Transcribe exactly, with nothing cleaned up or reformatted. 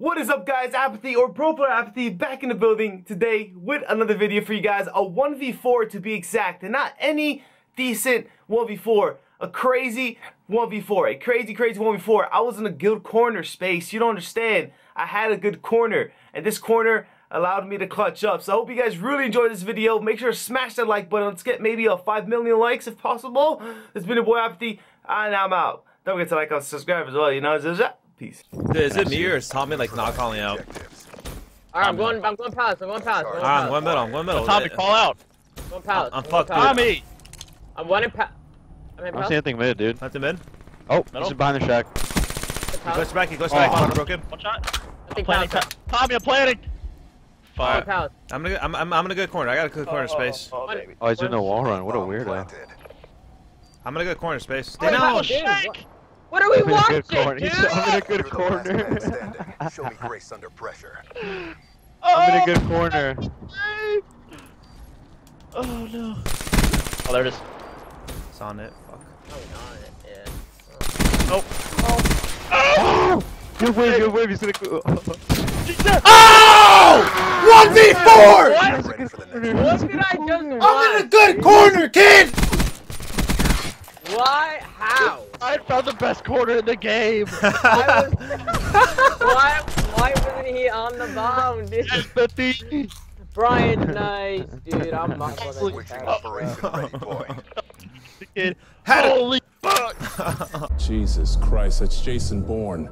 What is up, guys? Apathy, or Bro Player Apathy, back in the building today with another video for you guys. A one v four to be exact, and not any decent one v four. A crazy one v four. A crazy, crazy one v four. I was in a good corner space. You don't understand. I had a good corner, and this corner allowed me to clutch up. So I hope you guys really enjoyed this video. Make sure to smash that like button. Let's get maybe a five million likes if possible. It's been your boy Apathy, and I'm out. Don't forget to like and subscribe as well, you know. Peace. Is it me or is Tommy like not calling out? Alright, I'm going I'm going palace, I'm going palace. Alright, I'm going middle, I'm going middle. Tommy, call out. I'm going palace. I'm fucked, Tommy! I'm one in palace. I don't see anything mid, dude. That's in mid. Oh, he's behind the shack. He glitched back, he glitched back. I'm broken. One shot. I'm planning. Tommy, I'm planning! Fuck. I'm gonna I'm I'm gonna go corner. I gotta go corner space. Oh, he's doing a wall run. What a weirdo. I'm gonna go corner space. No, shake! What are we watching, dude? I'm in a good corner. Show me grace under pressure. I'm in a good corner. Oh no. Oh, there it is. It's on it. Fuck. Oh, on it. Yeah. Nope. Oh. Oh. Good wave. Good wave. He's gonna. Oh! one v four. What did I just? I'm in a good corner, kid. Why? How? I found the best corner in the game. I was... why? Why wasn't he on the bomb, dude? Apathy. Brian, nice, dude. I'm not gonna that. Holy fuck! Jesus Christ, that's Jason Bourne.